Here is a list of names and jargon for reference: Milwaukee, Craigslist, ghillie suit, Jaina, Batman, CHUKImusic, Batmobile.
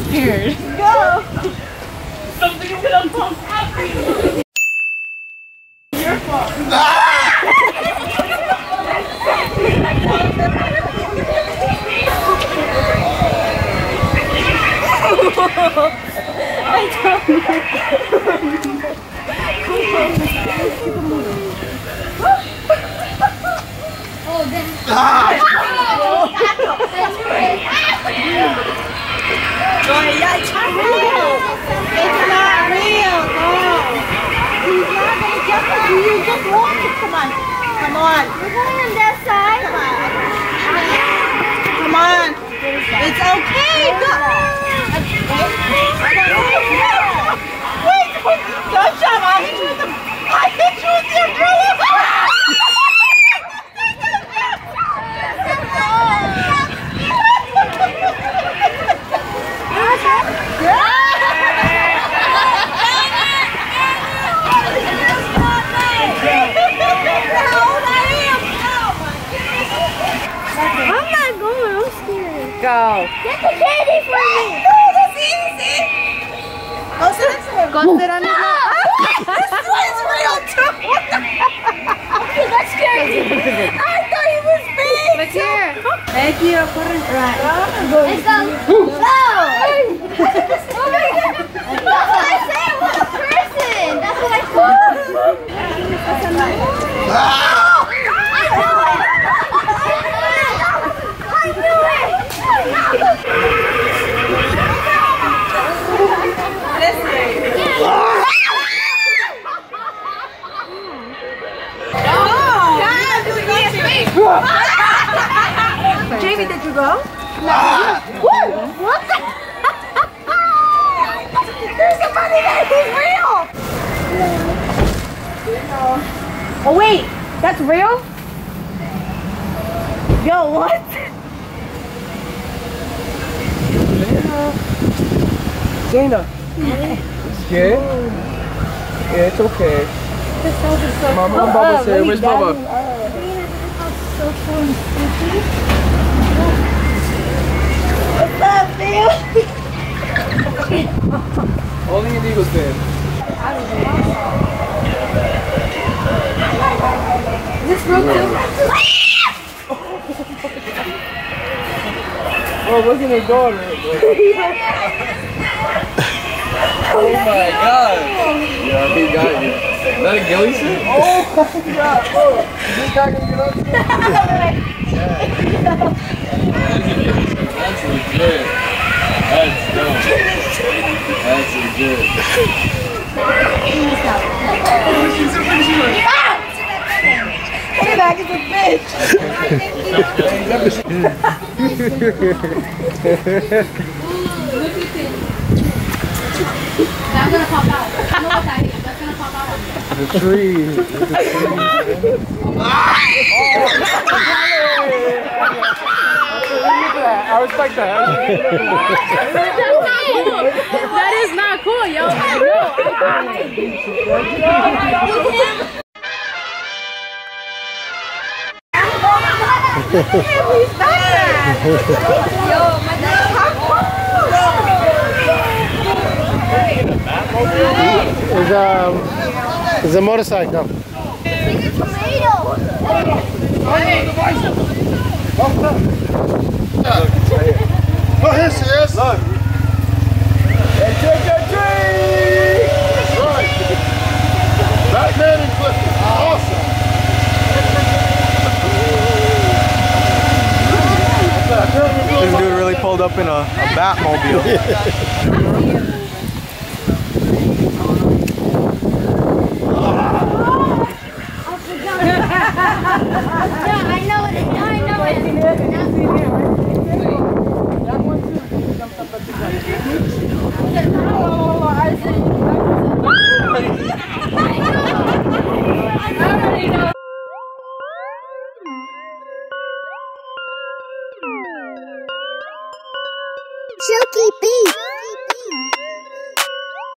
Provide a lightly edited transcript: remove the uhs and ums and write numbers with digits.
scared. Go! Something is gonna pop out for you! Your fault. I don't know. Oh, then. It's not real, no. He's not going to jump on you. You just walk it. Come on. Come on. We're going on that side. Come on. Come on. It's okay. Go. Wait. Don't jump. I hit you with the umbrella. Go. Get the candy for me. No, that's easy. Go sit on his lap. This one's real too. What the? Okay, that scared me. I thought he was big. Look here. Thank you. Right. Let's go. Go. Oh my God. That's what I said. What a person. That's what I thought. Jamie, did you go? No. What the? There's somebody there. He's real. No. Oh wait, that's real? Yo, what? Jaina. Scared? Yeah, it's okay. Mama, Bubba's here. Where's Bubba? So cool and spooky. What's up, dude? Only an Eagles fan. Is this real too? Oh, look at the dog right. Oh my God. Yeah, he got you. Is that a ghillie suit? Oh my God! Oh, is this guy gonna get up? That's legit. That's dope. That's legit. Hey, back is a bitch. I'm gonna pop out. I know what that is. The tree. I respect that. That is not cool, yo. It's a motorcycle. It's a tomato. Oh, here she is. Look. They take that tree. That's right. Batman and Clifford. Awesome. This dude really pulled up in a Batmobile. Chuki beat.